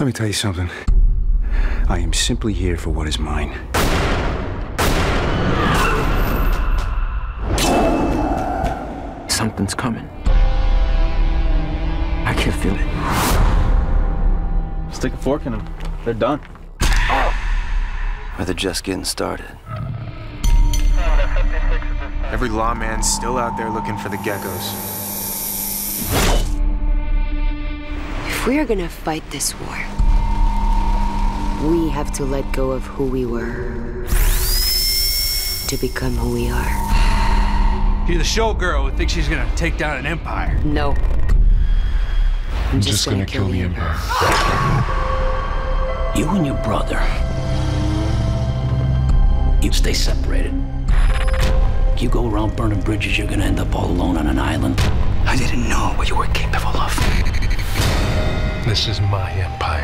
Let me tell you something. I am simply here for what is mine. Something's coming. I can feel it. Stick a fork in them. They're done. Or they're just getting started. Every lawman's still out there looking for the geckos. We're gonna fight this war. We have to let go of who we were to become who we are. You're the showgirl who thinks she's gonna take down an empire. No. I'm just gonna kill the empire. You and your brother, you stay separated. If you go around burning bridges, you're gonna end up all alone on an island. I didn't know what you were capable of. This is my empire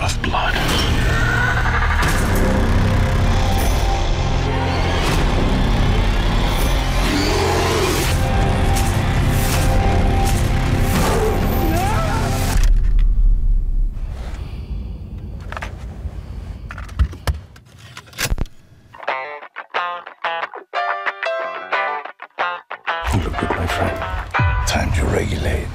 of blood. You look good, my friend. Time to regulate.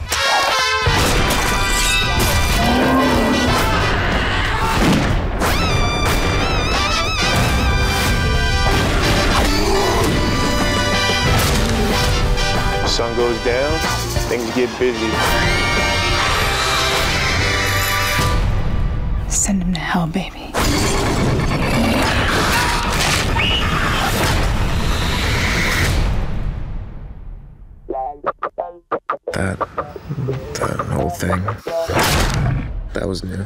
Sun goes down, things get busy. Send him to hell, baby. That whole thing, that was new.